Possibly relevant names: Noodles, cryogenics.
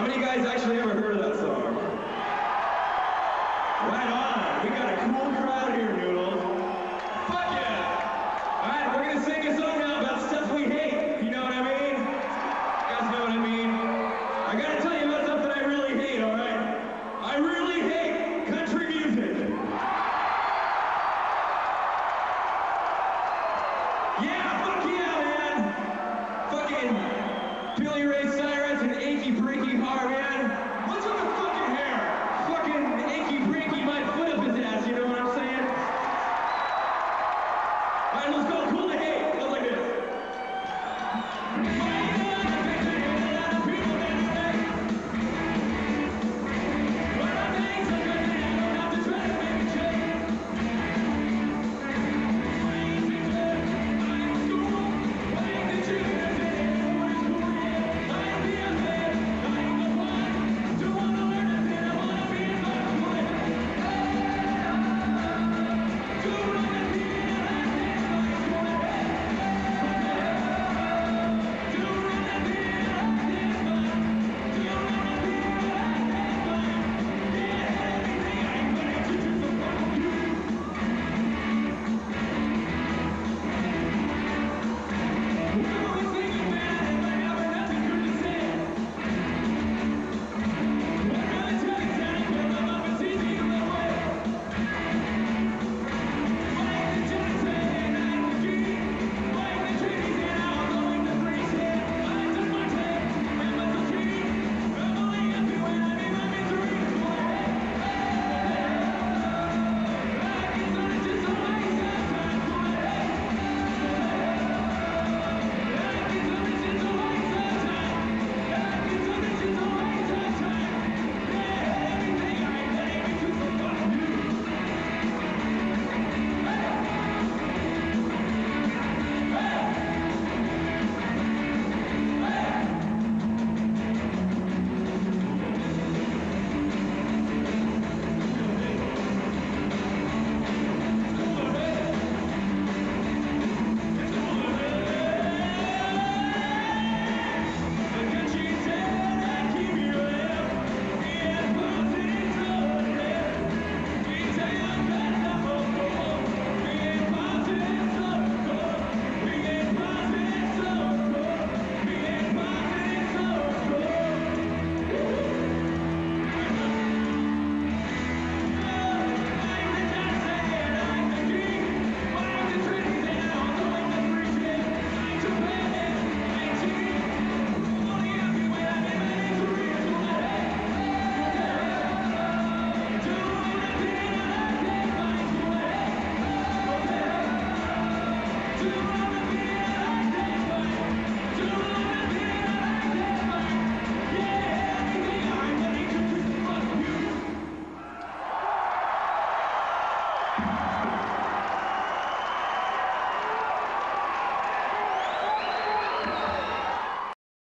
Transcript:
How many guys actually ever heard of that song? Right on. We got a cool crowd here, Noodles. Fuck yeah! All right, we're gonna sing a song now about stuff we hate. You know what I mean? You guys know what I mean? I gotta tell you about something I really hate, all right? I really hate country music. Yeah, fuck yeah, man. Fucking Billy Ray